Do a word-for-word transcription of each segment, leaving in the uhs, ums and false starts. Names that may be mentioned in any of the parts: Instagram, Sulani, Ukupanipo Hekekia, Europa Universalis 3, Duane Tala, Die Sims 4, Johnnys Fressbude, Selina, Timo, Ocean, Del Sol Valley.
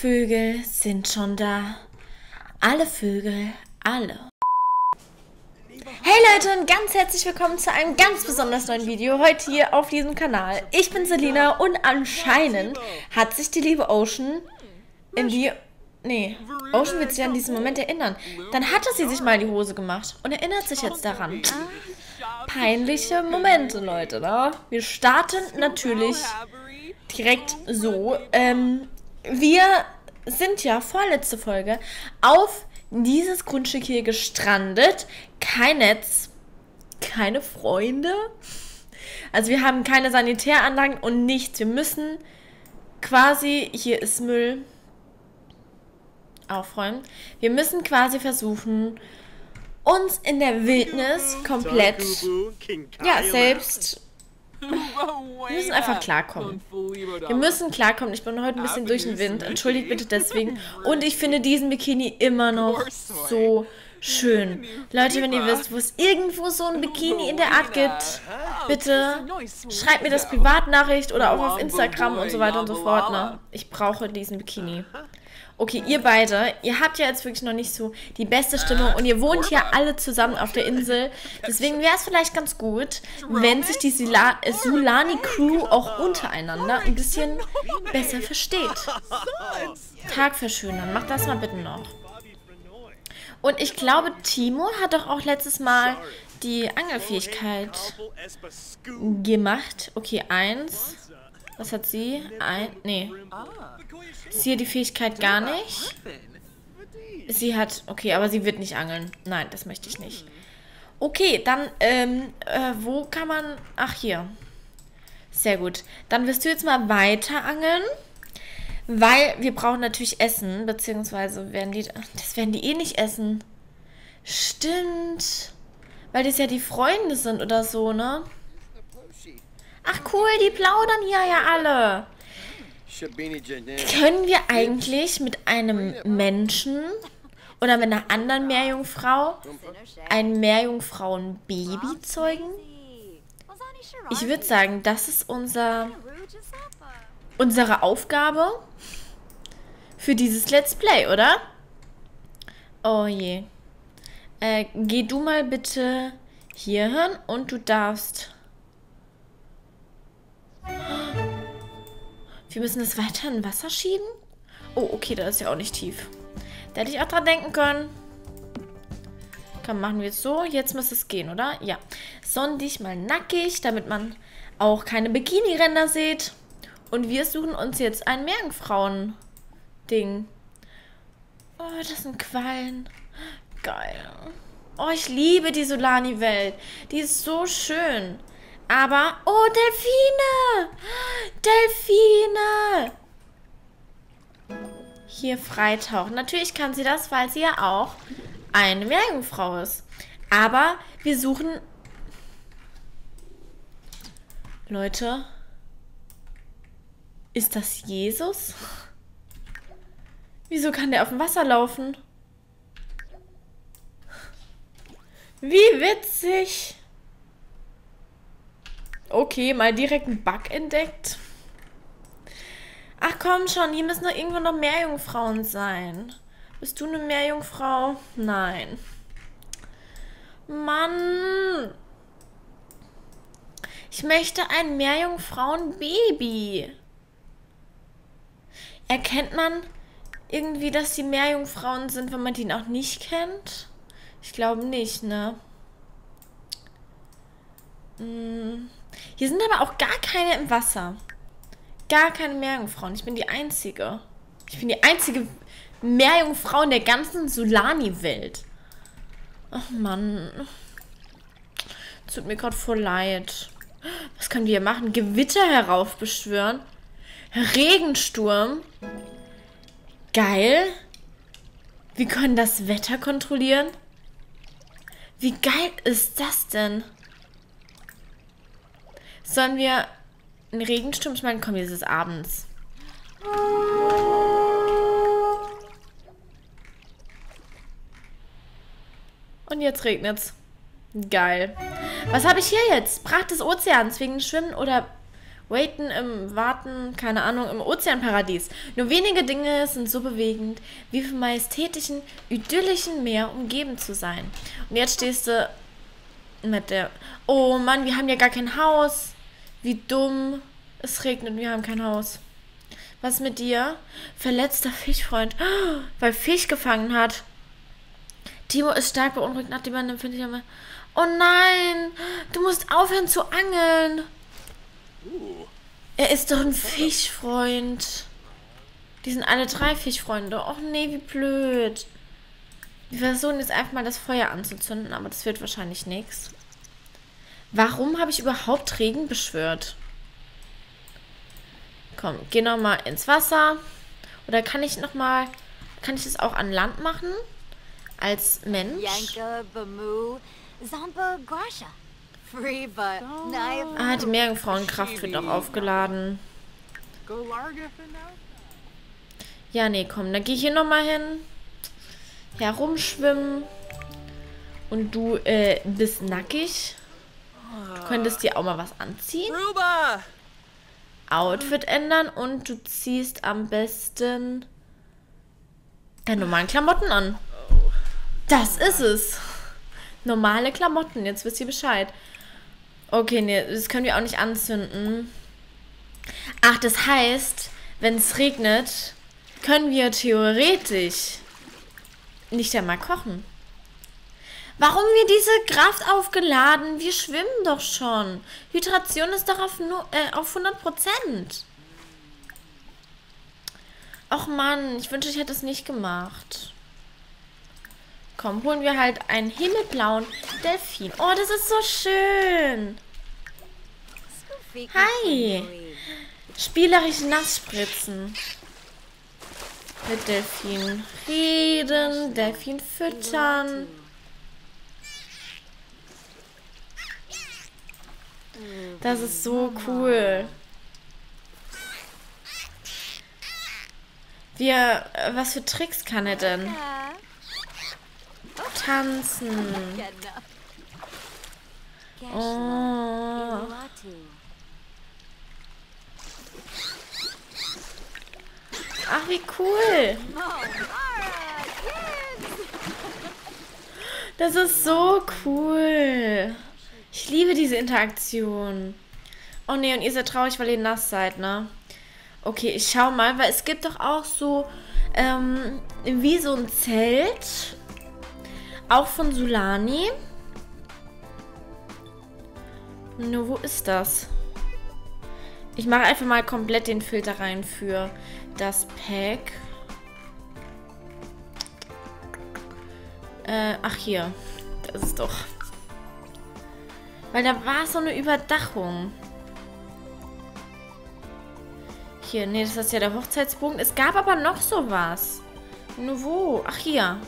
Vögel sind schon da. Alle Vögel, alle. Hey Leute und ganz herzlich willkommen zu einem ganz besonders neuen Video heute hier auf diesem Kanal. Ich bin Selina und anscheinend hat sich die liebe Ocean in die... Nee, Ocean wird sich an diesen Moment erinnern. Dann hatte sie sich mal in die Hose gemacht und erinnert sich jetzt daran. Peinliche Momente, Leute, ne? Wir starten natürlich direkt so. Ähm, wir sind ja vorletzte Folge auf dieses Grundstück hier gestrandet. Kein Netz, keine Freunde. Also wir haben keine Sanitäranlagen und nichts. Wir müssen quasi... Hier ist Müll... aufräumen. Wir müssen quasi versuchen, uns in der Wildnis komplett, ja, selbst, wir müssen einfach klarkommen. Wir müssen klarkommen. Ich bin heute ein bisschen durch den Wind. Entschuldigt bitte deswegen. Und ich finde diesen Bikini immer noch so schön. Leute, wenn ihr wisst, wo es irgendwo so ein Bikini in der Art gibt, bitte schreibt mir das Privatnachricht oder auch auf Instagram und so weiter und so fort. Ne? Ich brauche diesen Bikini. Okay, ihr beide, ihr habt ja jetzt wirklich noch nicht so die beste Stimmung und ihr wohnt ja alle zusammen auf der Insel. Deswegen wäre es vielleicht ganz gut, wenn sich die Sulani-Crew auch untereinander ein bisschen besser versteht. Tag verschönern, macht das mal bitte noch. Und ich glaube, Timo hat doch auch letztes Mal die Angelfähigkeit gemacht. Okay, eins... Was hat sie? Ein, nee. Ist hier die Fähigkeit gar nicht? Sie hat... Okay, aber sie wird nicht angeln. Nein, das möchte ich nicht. Okay, dann, ähm, äh, wo kann man... Ach, hier. Sehr gut. Dann wirst du jetzt mal weiter angeln, weil wir brauchen natürlich Essen, beziehungsweise werden die... Das werden die eh nicht essen. Stimmt. Weil das ja die Freunde sind oder so, ne? Ach cool, die plaudern hier ja alle. Können wir eigentlich mit einem Menschen oder mit einer anderen Meerjungfrau ein Meerjungfrauenbaby zeugen? Ich würde sagen, das ist unser, unsere Aufgabe für dieses Let's Play, oder? Oh je. Äh, geh du mal bitte hier hin und du darfst... Wir müssen das weiter in Wasser schieben? Oh, okay, da ist ja auch nicht tief. Da hätte ich auch dran denken können. Komm, machen wir jetzt so. Jetzt müsste es gehen, oder? Ja. Sonn dich mal nackig, damit man auch keine Bikini-Ränder sieht. Und wir suchen uns jetzt ein Meerjungfrauen-Ding. Oh, das sind Quallen. Geil. Oh, ich liebe die Sulani-Welt. Die ist so schön. Aber... Oh, Delfine! Delfine! Hier freitauchen. Natürlich kann sie das, weil sie ja auch eine Meerjungfrau ist. Aber wir suchen... Leute. Ist das Jesus? Wieso kann der auf dem Wasser laufen? Wie witzig! Okay, mal direkt einen Bug entdeckt. Ach komm schon, hier müssen doch irgendwo noch Meerjungfrauen sein. Bist du eine Meerjungfrau? Nein. Mann. Ich möchte ein Meerjungfrauenbaby. Erkennt man irgendwie, dass die Meerjungfrauen sind, wenn man die noch nicht kennt? Ich glaube nicht, ne? Hm... Hier sind aber auch gar keine im Wasser. Gar keine Meerjungfrauen. Ich bin die einzige. Ich bin die einzige Meerjungfrau in der ganzen Sulani-Welt. Ach Mann. Tut mir gerade voll leid. Was können wir hier machen? Gewitter heraufbeschwören. Regensturm. Geil. Wir können das Wetter kontrollieren. Wie geil ist das denn? Sollen wir einen Regensturm? Ich meine, komm, jetzt ist es abends. Und jetzt regnet's. Geil. Was habe ich hier jetzt? Pracht des Ozeans wegen Schwimmen oder Waiten im Warten, keine Ahnung, im Ozeanparadies. Nur wenige Dinge sind so bewegend, wie vom majestätischen, idyllischen Meer umgeben zu sein. Und jetzt stehst du mit der... Oh Mann, wir haben ja gar kein Haus. Wie dumm. Es regnet und wir haben kein Haus. Was mit dir? Verletzter Fischfreund. Oh, weil Fisch gefangen hat. Timo ist stark beunruhigt, nachdem man empfindlich einmal... Oh nein! Du musst aufhören zu angeln! Er ist doch ein Fischfreund. Die sind alle drei Fischfreunde. Och nee, wie blöd. Wir versuchen jetzt einfach mal das Feuer anzuzünden, aber das wird wahrscheinlich nichts. Warum habe ich überhaupt Regen beschwört? Komm, geh nochmal ins Wasser. Oder kann ich nochmal... Kann ich das auch an Land machen? Als Mensch? Ah, die Meerjungfrauenkraft wird auch aufgeladen. Ja, nee, komm, dann geh ich hier nochmal hin. Herumschwimmen. Und du äh, bist nackig. Du könntest dir auch mal was anziehen. Outfit ändern und du ziehst am besten deine normalen Klamotten an. Das ist es. Normale Klamotten. Jetzt wisst ihr Bescheid. Okay, nee, das können wir auch nicht anzünden. Ach, das heißt, wenn es regnet, können wir theoretisch nicht einmal kochen. Warum wir diese Kraft aufgeladen? Wir schwimmen doch schon. Hydration ist doch auf, nur, äh, auf hundert Prozent. Och Mann, ich wünschte, ich hätte es nicht gemacht. Komm, holen wir halt einen himmelblauen Delfin. Oh, das ist so schön. Hi. Spielerisch nass spritzen. Mit Delfin reden, Delfin füttern. Das ist so cool. Wir, was für Tricks kann er denn? Tanzen. Oh. Ach, wie cool. Das ist so cool. Ich liebe diese Interaktion. Oh ne, und ihr seid traurig, weil ihr nass seid, ne? Okay, ich schau mal, weil es gibt doch auch so, ähm, wie so ein Zelt... Auch von Sulani. Nur wo ist das? Ich mache einfach mal komplett den Filter rein für das Pack. Äh, ach hier. Das ist doch. Weil da war so eine Überdachung. Hier, nee, das ist ja der Hochzeitsbogen. Es gab aber noch sowas. Nur wo? Ach hier.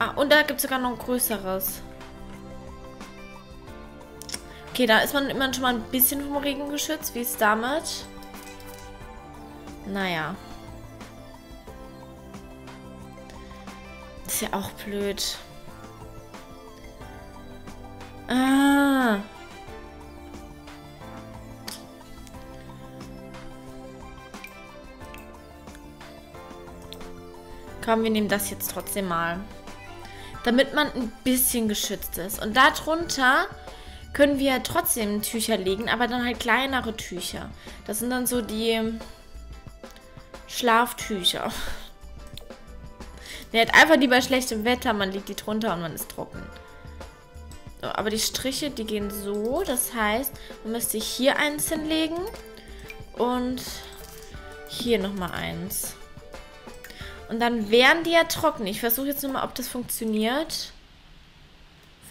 Ah, und da gibt es sogar noch ein größeres. Okay, da ist man immer schon mal ein bisschen vom Regen geschützt. Wie ist damit? Naja. Ist ja auch blöd. Ah. Komm, wir nehmen das jetzt trotzdem mal. Damit man ein bisschen geschützt ist. Und darunter können wir trotzdem Tücher legen, aber dann halt kleinere Tücher. Das sind dann so die Schlaftücher. Ne, halt einfach die bei schlechtem Wetter, man legt die drunter und man ist trocken. So, aber die Striche, die gehen so. Das heißt, man müsste hier eins hinlegen und hier nochmal eins. Und dann wären die ja trocken. Ich versuche jetzt nochmal, ob das funktioniert.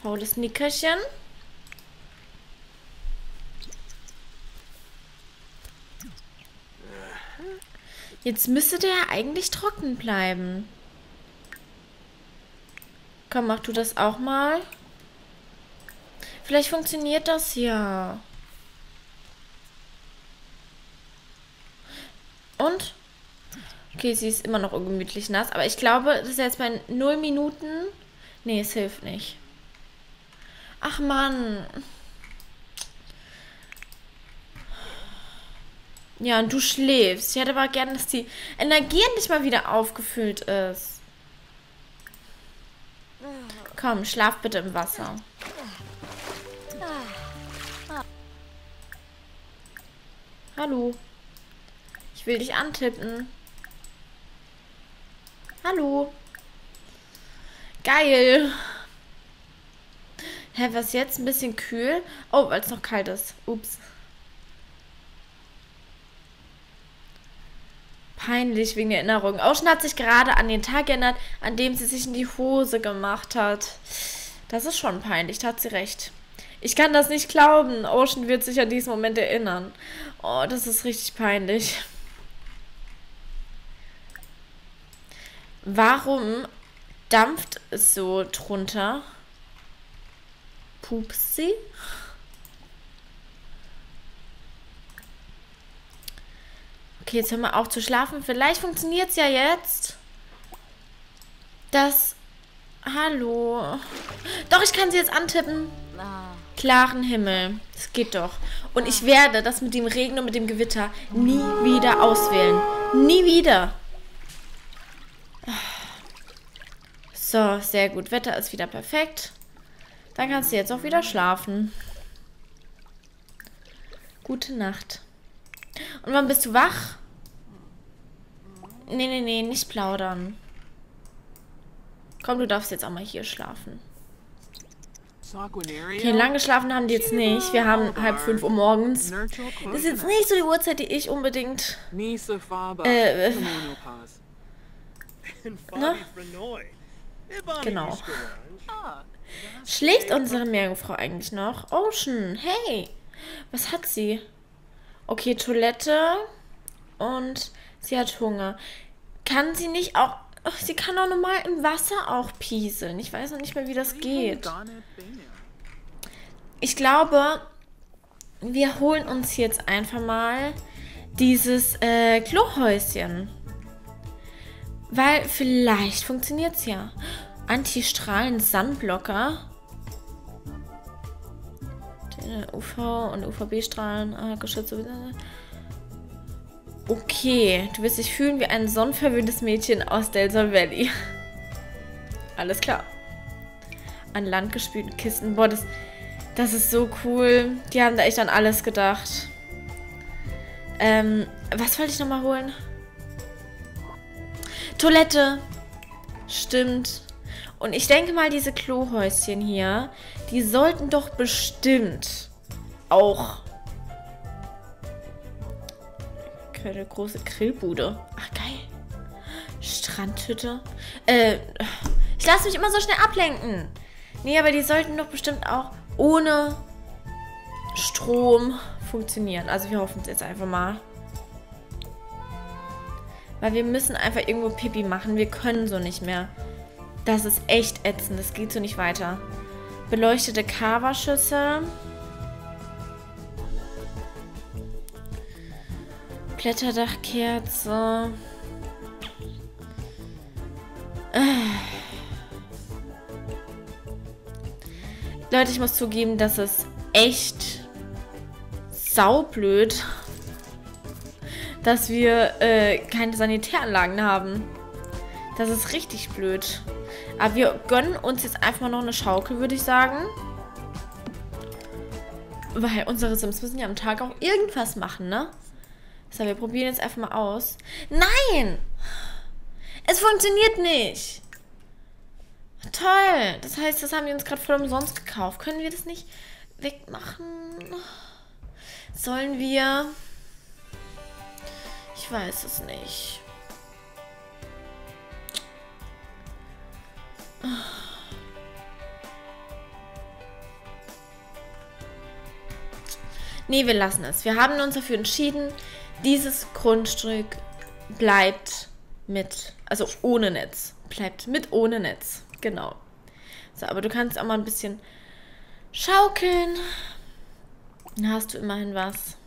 Faules Nickerchen. Jetzt müsste der ja eigentlich trocken bleiben. Komm, mach du das auch mal. Vielleicht funktioniert das ja. Und? Okay, sie ist immer noch ungemütlich nass. Aber ich glaube, das ist jetzt bei null Minuten. Nee, es hilft nicht. Ach, Mann. Ja, und du schläfst. Ich hätte aber gern, dass die Energie nicht mal wieder aufgefüllt ist. Komm, schlaf bitte im Wasser. Hallo. Ich will dich antippen. Hallo. Geil. Hä, was jetzt? Ein bisschen kühl? Oh, weil es noch kalt ist. Ups. Peinlich wegen der Erinnerung. Ocean hat sich gerade an den Tag erinnert, an dem sie sich in die Hose gemacht hat. Das ist schon peinlich, da hat sie recht. Ich kann das nicht glauben. Ocean wird sich an diesen Moment erinnern. Oh, das ist richtig peinlich. Warum dampft es so drunter? Pupsi? Okay, jetzt hören wir auf zu schlafen. Vielleicht funktioniert es ja jetzt. Das... Hallo. Doch, ich kann sie jetzt antippen. Klaren Himmel. Es geht doch. Und ich werde das mit dem Regen und mit dem Gewitter nie wieder auswählen. Nie wieder. So, sehr gut. Wetter ist wieder perfekt. Dann kannst du jetzt auch wieder schlafen. Gute Nacht. Und wann bist du wach? Nee, nee, nee, nicht plaudern. Komm, du darfst jetzt auch mal hier schlafen. Okay, lang geschlafen haben die jetzt nicht. Wir haben halb fünf Uhr morgens. Das ist jetzt nicht so die Uhrzeit, die ich unbedingt... Äh... äh ne? Genau. Schläft unsere Meerjungfrau eigentlich noch? Ocean, hey! Was hat sie? Okay, Toilette und sie hat Hunger. Kann sie nicht auch... Oh, sie kann auch normal im Wasser auch pieseln. Ich weiß noch nicht mehr, wie das geht. Ich glaube, wir holen uns jetzt einfach mal dieses äh, Klohäuschen. Weil vielleicht funktioniert es ja. Antistrahlen Sandblocker. U V- und U V B-Strahlen äh, geschützt. Okay, du wirst dich fühlen wie ein sonnenverwöhntes Mädchen aus Del Sol Valley. Alles klar. An Land gespülten Kisten. Boah, das, das ist so cool. Die haben da echt an alles gedacht. Ähm, was wollte ich nochmal holen? Toilette. Stimmt. Und ich denke mal, diese Klohäuschen hier, die sollten doch bestimmt auch... Eine große Grillbude. Ach, geil. Strandhütte. Äh, ich lasse mich immer so schnell ablenken. Nee, aber die sollten doch bestimmt auch ohne Strom funktionieren. Also wir hoffen es jetzt einfach mal. Weil wir müssen einfach irgendwo Pipi machen. Wir können so nicht mehr. Das ist echt ätzend. Das geht so nicht weiter. Beleuchtete Kava-Schüssel. Blätterdachkerze. Äh. Leute, ich muss zugeben, das ist echt saublöd, dass wir äh, keine Sanitäranlagen haben. Das ist richtig blöd. Aber wir gönnen uns jetzt einfach mal noch eine Schaukel, würde ich sagen. Weil unsere Sims müssen ja am Tag auch irgendwas machen, ne? So, wir probieren jetzt einfach mal aus. Nein! Es funktioniert nicht! Toll! Das heißt, das haben wir uns gerade voll umsonst gekauft. Können wir das nicht wegmachen? Sollen wir... Ich weiß es nicht. Nee, wir lassen es. Wir haben uns dafür entschieden, dieses Grundstück bleibt mit, also ohne Netz. Bleibt mit ohne Netz. Genau. So, aber du kannst auch mal ein bisschen schaukeln. Dann hast du immerhin was.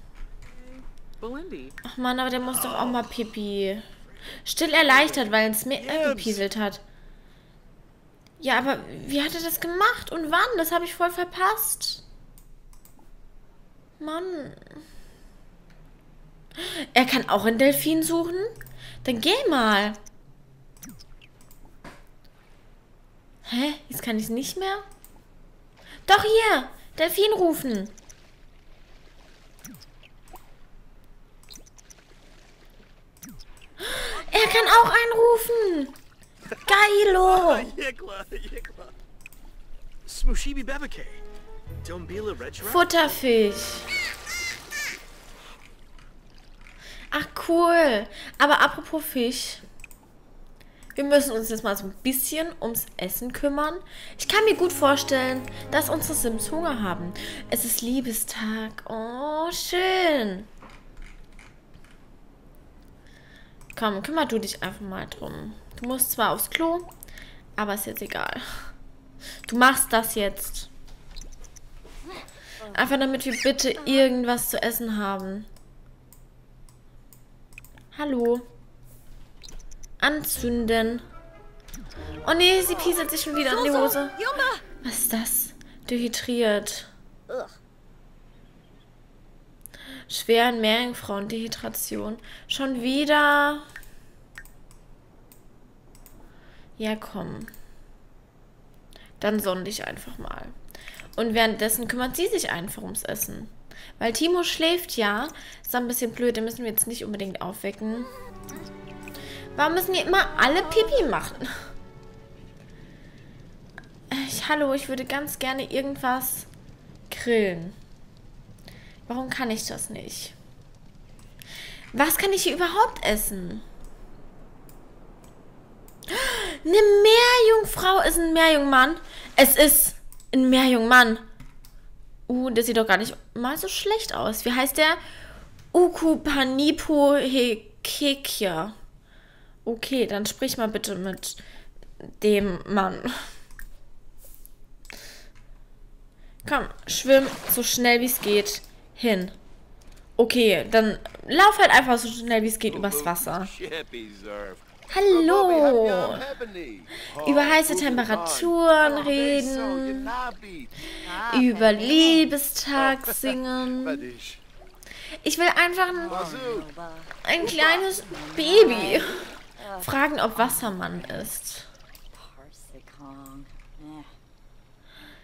Ach Mann, aber der muss doch auch mal Pipi. Still erleichtert, weil ins Meer gepieselt hat. Ja, aber wie hat er das gemacht und wann? Das habe ich voll verpasst. Mann. Er kann auch einen Delfin suchen? Dann geh mal. Hä? Jetzt kann ich es nicht mehr? Doch, hier. Delfin rufen. Er kann auch einen rufen. Geilo. Futterfisch. Ach, cool. Aber apropos Fisch. Wir müssen uns jetzt mal so ein bisschen ums Essen kümmern. Ich kann mir gut vorstellen, dass unsere Sims Hunger haben. Es ist Liebestag. Oh, schön. Komm, kümmer du dich einfach mal drum. Du musst zwar aufs Klo, aber ist jetzt egal. Du machst das jetzt. Einfach damit wir bitte irgendwas zu essen haben. Hallo. Anzünden. Oh nee, sie pieselt sich schon wieder in die Hose. Was ist das? Dehydriert. Schweren Meerjungfrauen, Dehydration. Schon wieder. Ja, komm. Dann sonn dich einfach mal. Und währenddessen kümmert sie sich einfach ums Essen. Weil Timo schläft ja. Ist ein bisschen blöd, den müssen wir jetzt nicht unbedingt aufwecken. Warum müssen wir immer alle Pipi machen? Ich, hallo, ich würde ganz gerne irgendwas grillen. Warum kann ich das nicht? Was kann ich hier überhaupt essen? Eine Meerjungfrau ist ein Meerjungmann. Es ist ein Meerjungmann. Uh, der sieht doch gar nicht mal so schlecht aus. Wie heißt der? Ukupanipo Hekekia. Okay, dann sprich mal bitte mit dem Mann. Komm, schwimm so schnell wie es geht hin. Okay, dann lauf halt einfach so schnell wie es geht übers Wasser. Hallo! Über heiße Temperaturen reden. Über Liebestag singen. Ich will einfach ein, ein kleines Baby fragen, ob Wassermann ist.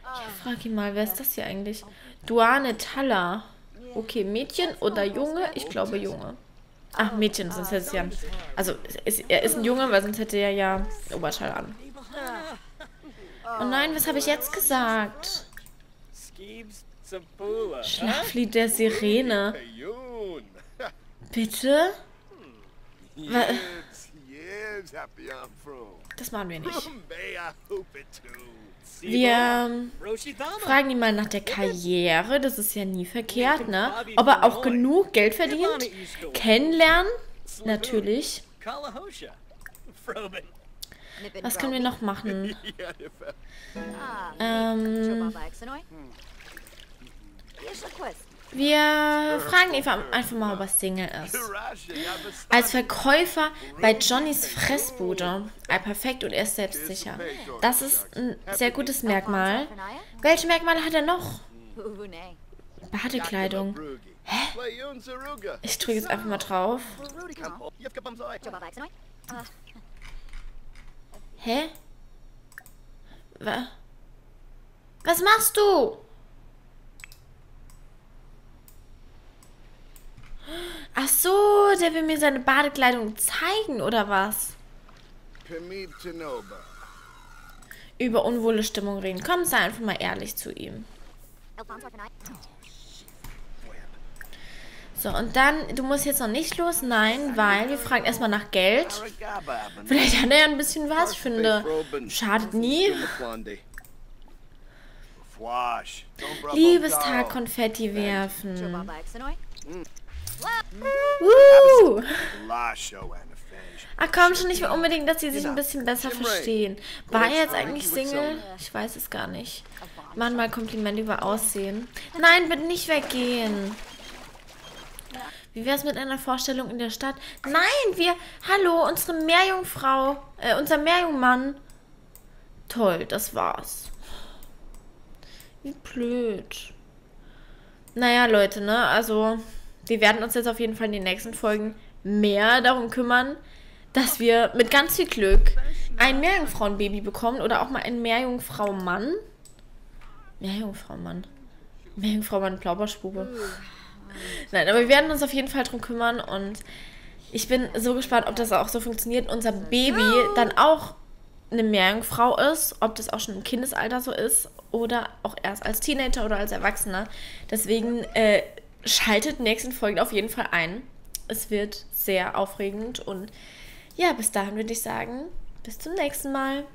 Ich frage ihn mal, wer ist das hier eigentlich? Duane Tala. Okay, Mädchen oder Junge? Ich glaube Junge. Ach, Mädchen, sonst hätte sie ja... Also, ist, er ist ein Junge, weil sonst hätte er ja Oberteil an. Oh nein, was habe ich jetzt gesagt? Schlaflied der Sirene. Bitte? Das machen wir nicht. Wir fragen ihn mal nach der Karriere. Das ist ja nie verkehrt, ne? Ob er auch genug Geld verdient? Kennenlernen? Natürlich. Was können wir noch machen? Ähm... Wir fragen Eva einfach mal, ob er Single ist. Als Verkäufer bei Johnnys Fressbude. All perfekt und er ist selbstsicher. Das ist ein sehr gutes Merkmal. Welche Merkmale hat er noch? Badekleidung. Hä? Ich drücke jetzt einfach mal drauf. Hä? Was machst du? Ach so, der will mir seine Badekleidung zeigen, oder was? Über unwohle Stimmung reden. Komm, sei einfach mal ehrlich zu ihm. So, und dann, du musst jetzt noch nicht los. Nein, weil wir fragen erstmal nach Geld. Vielleicht hat er ja ein bisschen was, ich finde. Schadet nie. Liebestag Konfetti werfen. Uh. Ach komm schon, ich will unbedingt, dass sie sich ein bisschen besser verstehen. War er jetzt eigentlich Single? Ich weiß es gar nicht. Mann, mal Komplimente über Aussehen. Nein, bitte nicht weggehen. Wie wäre es mit einer Vorstellung in der Stadt? Nein, wir... Hallo, unsere Meerjungfrau... Äh, unser Meerjungmann. Toll, das war's. Wie blöd. Naja, Leute, ne? Also... wir werden uns jetzt auf jeden Fall in den nächsten Folgen mehr darum kümmern, dass wir mit ganz viel Glück ein Meerjungfrauenbaby bekommen oder auch mal ein Meerjungfrau-Mann. Meerjungfrau-Mann. Meerjungfrau-Mann, Plauberspube. Nein, aber wir werden uns auf jeden Fall darum kümmern und ich bin so gespannt, ob das auch so funktioniert. Unser Baby dann auch eine Meerjungfrau ist, ob das auch schon im Kindesalter so ist oder auch erst als Teenager oder als Erwachsener. Deswegen äh, schaltet nächsten Folgen auf jeden Fall ein. Es wird sehr aufregend und ja, bis dahin würde ich sagen, bis zum nächsten Mal.